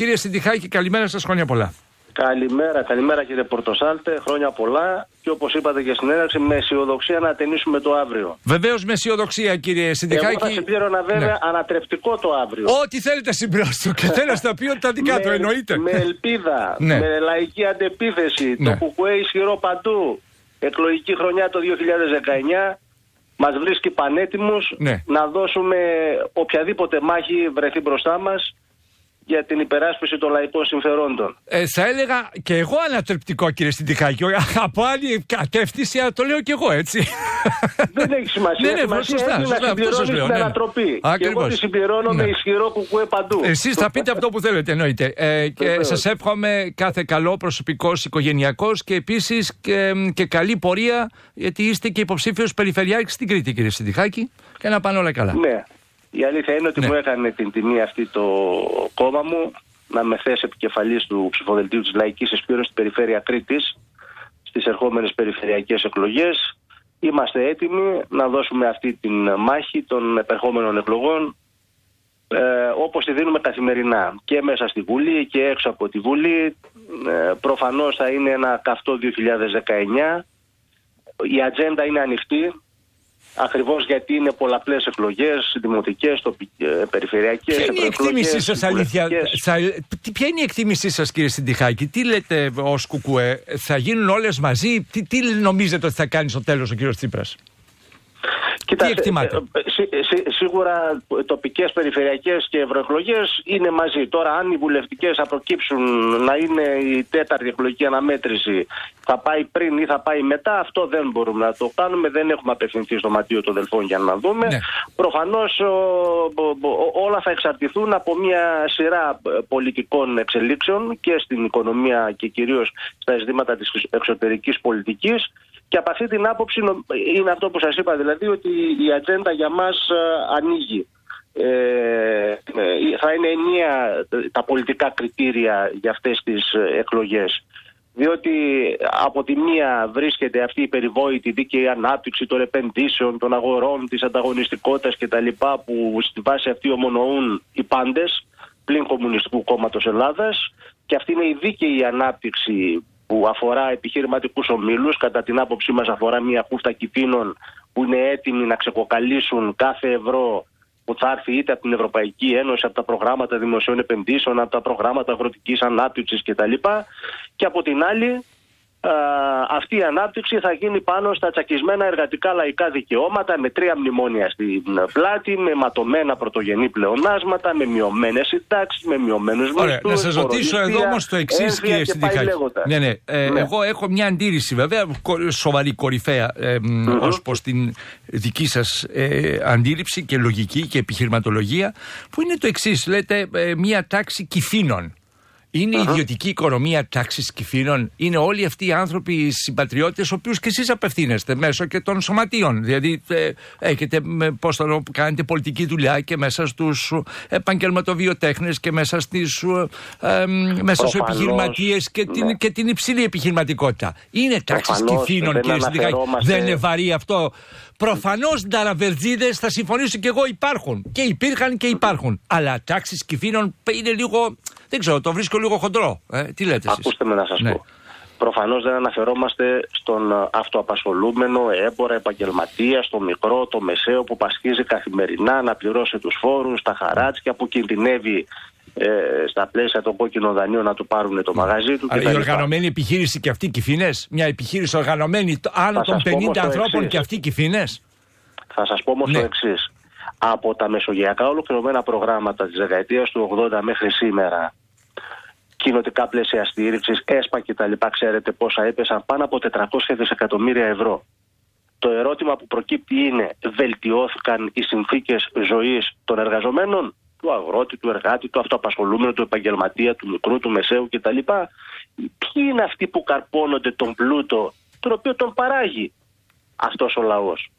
Κύριε Συντυχάκη, καλημέρα σας, χρόνια πολλά. Καλημέρα, καλημέρα κύριε Πορτοσάλτε, χρόνια πολλά. Και όπως είπατε και στην έναρξη, με αισιοδοξία να ταινίσουμε το αύριο. Βεβαίως με αισιοδοξία, κύριε Συντυχάκη. Εγώ θα συμπλήρωνα βέβαια ανατρεπτικό το αύριο. Ό,τι θέλετε συμπληρώσω. Καθένας θα πει ότι τα δικά του εννοείται. Με ελπίδα, με λαϊκή αντεπίθεση, το ΚΚΕ ισχυρό παντού. Εκλογική χρονιά το 2019. Μας βρίσκει πανέτοιμους να δώσουμε οποιαδήποτε μάχη βρεθεί μπροστά μας για την υπεράσπιση των λαϊκών συμφερόντων. Θα έλεγα και εγώ ανατρεπτικό, κύριε Συντυχάκη. Από άλλη κατεύθυνση, αλλά το λέω και εγώ έτσι. Δεν έχει σημασία. Είναι ανατροπή. Και εγώ τη συμπληρώνω με ισχυρό κουκουέ παντού. Εσείς θα πείτε αυτό που θέλετε, εννοείται. Σας εύχομαι κάθε καλό προσωπικός, οικογενειακός και επίσης και καλή πορεία, γιατί είστε και υποψήφιος περιφερειάρχης στην Κρήτη, κύριε Συντυχάκη. Και να πάνε όλα καλά. Ναι. Η αλήθεια είναι ότι μου έκανε την τιμή αυτή το κόμμα μου να με θέσει επικεφαλής του ψηφοδελτίου της Λαϊκής Εσπήρων στην περιφέρεια Κρήτης στις ερχόμενες περιφερειακές εκλογές. Είμαστε έτοιμοι να δώσουμε αυτή τη μάχη των επερχόμενων εκλογών όπως τη δίνουμε καθημερινά και μέσα στη Βουλή και έξω από τη Βουλή. Προφανώς θα είναι ένα καυτό 2019. Η ατζέντα είναι ανοιχτή. Ακριβώς γιατί είναι πολλαπλές εκλογές, δημοτικές, περιφερειακές. Ποια είναι η εκτίμησή σας, αλήθεια? Ποια είναι η εκτίμησή σας, κύριε Συντυχάκη? Τι λέτε ως ΚΚΕ, θα γίνουν όλες μαζί? Τι νομίζετε ότι θα κάνει στο τέλος ο κύριος Τσίπρας? Κοιτάξτε, τι εκτιμάτε? Σίγουρα τοπικές, περιφερειακές και ευρωεκλογές είναι μαζί. Τώρα, αν οι βουλευτικές αποκύψουν να είναι η τέταρτη εκλογική αναμέτρηση, θα πάει πριν ή θα πάει μετά, αυτό δεν μπορούμε να το κάνουμε. Δεν έχουμε απευθυνθεί στο Ματίο των Δελφών για να δούμε. Ναι. Προφανώς όλα θα εξαρτηθούν από μια σειρά πολιτικών εξελίξεων και στην οικονομία και κυρίως στα ζητήματα της εξωτερικής πολιτικής. Και από αυτή την άποψη είναι αυτό που σας είπα, δηλαδή ότι η ατζέντα για μας ανοίγει. Θα είναι ενιαία τα πολιτικά κριτήρια για αυτές τις εκλογές. Διότι από τη μία βρίσκεται αυτή η περιβόητη δίκαιη ανάπτυξη των επενδύσεων, των αγορών, της ανταγωνιστικότητας κτλ. Που στη βάση αυτή ομονοούν οι πάντες, πλην Κομμουνιστικού Κόμματος Ελλάδας. Και αυτή είναι η δίκαιη ανάπτυξη που αφορά επιχειρηματικούς ομίλους, κατά την άποψή μας αφορά μια κούφτα κιτίνων που είναι έτοιμοι να ξεκοκαλίσουν κάθε ευρώ που θα έρθει είτε από την Ευρωπαϊκή Ένωση, από τα προγράμματα δημοσίων επενδύσεων, από τα προγράμματα αγροτικής ανάπτυξης κτλ. Και από την άλλη, αυτή η ανάπτυξη θα γίνει πάνω στα τσακισμένα εργατικά λαϊκά δικαιώματα, με τρία μνημόνια στην πλάτη, με ματωμένα πρωτογενή πλεονάσματα, με μειωμένες συντάξεις, με μειωμένους μισθούς. Ωραία, να σας ρωτήσω εδώ όμως το εξής, κύριε Συντυχάκη. Εγώ έχω μια αντίρρηση, βέβαια, σοβαρή, κορυφαία, ως προς την δική σας αντίληψη και λογική και επιχειρηματολογία, που είναι το εξής. Λέτε μια τάξη κυφήνων. Είναι η ιδιωτική οικονομία τάξης κυφήνων? Είναι όλοι αυτοί οι άνθρωποι, οι συμπατριώτες, οποίους και εσείς απευθύνεστε μέσω και των σωματείων. Δηλαδή, έχετε, πώς θα λέω, κάνετε πολιτική δουλειά και μέσα στους επαγγελματοβιοτέχνες και μέσα στους επιχειρηματίες και την υψηλή επιχειρηματικότητα. Είναι τάξης κυφήνων, κύριε Συντυχάκη? Δεν είναι βαρύ αυτό? Προφανώς νταραβερτζίδες, θα συμφωνήσω και εγώ, υπάρχουν. Και υπήρχαν και υπάρχουν. Αλλά τάξης κυφήνων είναι λίγο. Δεν ξέρω, το βρίσκω λίγο χοντρό. Τι λέτε εσείς? Ακούστε με να σας πω. Προφανώς δεν αναφερόμαστε στον αυτοαπασχολούμενο, έμπορα, επαγγελματία, στο μικρό, το μεσαίο που πασχίζει καθημερινά να πληρώσει τους φόρους, τα χαράτσια που κινδυνεύει στα πλαίσια των κόκκινων δανείων να του πάρουν το μαγαζί του. Αλλά η οργανωμένη επιχείρηση και αυτοί κυφήνες? Μια επιχείρηση οργανωμένη άνω των 50 ανθρώπων και αυτοί κυφήνες? Θα σας πω όμως το εξής. Από τα μεσογειακά ολοκληρωμένα προγράμματα της δεκαετίας του 80 μέχρι σήμερα, κοινοτικά πλαίσια στήριξης, ΕΣΠΑ κτλ., ξέρετε πόσα έπεσαν? Πάνω από 400 δισεκατομμύρια ευρώ. Το ερώτημα που προκύπτει είναι: βελτιώθηκαν οι συνθήκες ζωής των εργαζομένων, του αγρότη, του εργάτη, του αυτοαπασχολούμενου, του επαγγελματία, του μικρού, του μεσαίου κτλ? Ποιοι είναι αυτοί που καρπώνονται τον πλούτο, τον οποίο τον παράγει αυτός ο λαός?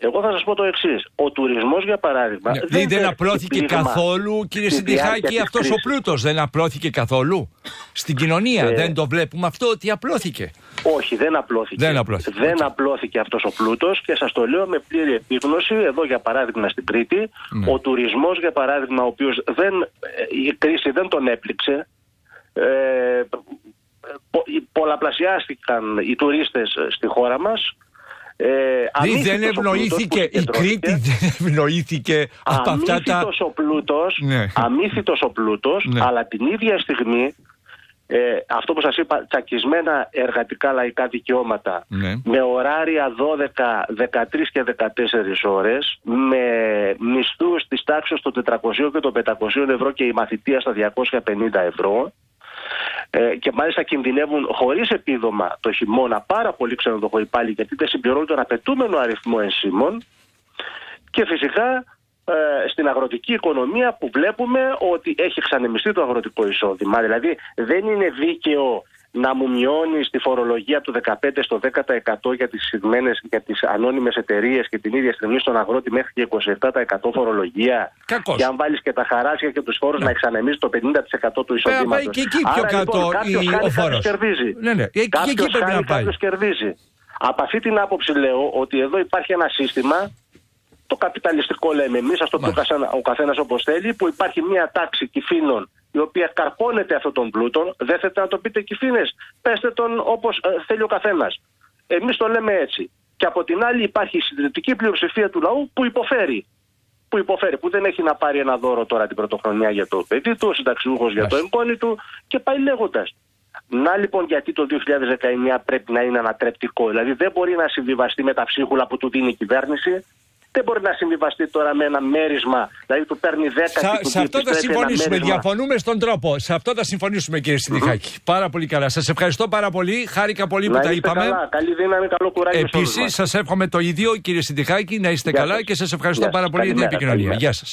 Εγώ θα σας πω το εξής. Ο τουρισμός, για παράδειγμα. Ναι, δεν απλώθηκε καθόλου, κύριε Συντυχάκη, αυτός ο πλούτος. Δεν απλώθηκε καθόλου στην κοινωνία. Δεν το βλέπουμε αυτό ότι απλώθηκε. Όχι, δεν απλώθηκε αυτός ο πλούτος και σας το λέω με πλήρη επίγνωση. Εδώ, για παράδειγμα, στην Κρήτη, ναι. Ο τουρισμός, για παράδειγμα, ο οποίος η κρίση δεν τον έπληξε. Πολλαπλασιάστηκαν οι τουρίστες στη χώρα μας. Δεν ευνοήθηκε η Κρήτη, δεν ευνοήθηκε από αυτά τα... Αμύθιτος ο πλούτος, ναι. Αλλά την ίδια στιγμή αυτό που σας είπα, τσακισμένα εργατικά λαϊκά δικαιώματα, ναι. Με ωράρια 12, 13 και 14 ώρες, με μισθούς της τάξης των 400 και των 500 ευρώ και η μαθητεία στα 250 ευρώ. Και μάλιστα κινδυνεύουν χωρίς επίδομα το χειμώνα πάρα πολύ ξενοδοχοί πάλι, γιατί δεν συμπληρώνουν τον απαιτούμενο αριθμό ενσύμων. Και φυσικά στην αγροτική οικονομία που βλέπουμε ότι έχει εξανεμιστεί το αγροτικό εισόδημα. Δηλαδή δεν είναι δίκαιο να μου μειώνει τη φορολογία του 15% στο 10% για τις ανώνυμες εταιρείες και την ίδια στιγμή στον αγρότη μέχρι και 27% φορολογία. Κακώς. Και αν βάλεις και τα χαράσια και τους φόρους, ναι. Να εξανεμίσεις το 50% του εισοδήματος. Και εκεί πιο άρα, κάτω λοιπόν, κάποιος κερδίζει. Ναι, ναι. Κάποιος κερδίζει. Από αυτή την άποψη λέω ότι εδώ υπάρχει ένα σύστημα, το καπιταλιστικό λέμε εμείς, ας το πει ο καθένας όπως θέλει, που υπάρχει μια τάξη κυφήνων η οποία καρπώνεται αυτόν τον πλούτο. Δεν θέλετε να το πείτε κυφήνες, πέστε τον όπως θέλει ο καθένας. Εμείς το λέμε έτσι. Και από την άλλη υπάρχει η συντηρητική πλειοψηφία του λαού που υποφέρει. Που δεν έχει να πάρει ένα δώρο τώρα την πρωτοχρονιά για το παιδί του, ο συνταξιούχος για το εγγόνι του και πάει λέγοντας. Να λοιπόν, γιατί το 2019 πρέπει να είναι ανατρεπτικό. Δηλαδή δεν μπορεί να συμβιβαστεί με τα ψίχουλα που του δίνει η κυβέρνηση. Δεν μπορεί να συμβιβαστεί τώρα με ένα μέρισμα, δηλαδή του παίρνει 10 και σε αυτό θα συμφωνήσουμε. Διαφωνούμε στον τρόπο. Σε αυτό θα συμφωνήσουμε, κύριε Συντυχάκη. Πάρα πολύ καλά. Σας ευχαριστώ πάρα πολύ. Χάρηκα πολύ που τα είπαμε. Καλά. Καλή δύναμη, καλό κουράγιο. Επίσης, σας εύχομαι το ίδιο, κύριε Συντυχάκη, να είστε καλά και σας ευχαριστώ πάρα πολύ για την επικοινωνία. Γεια σας.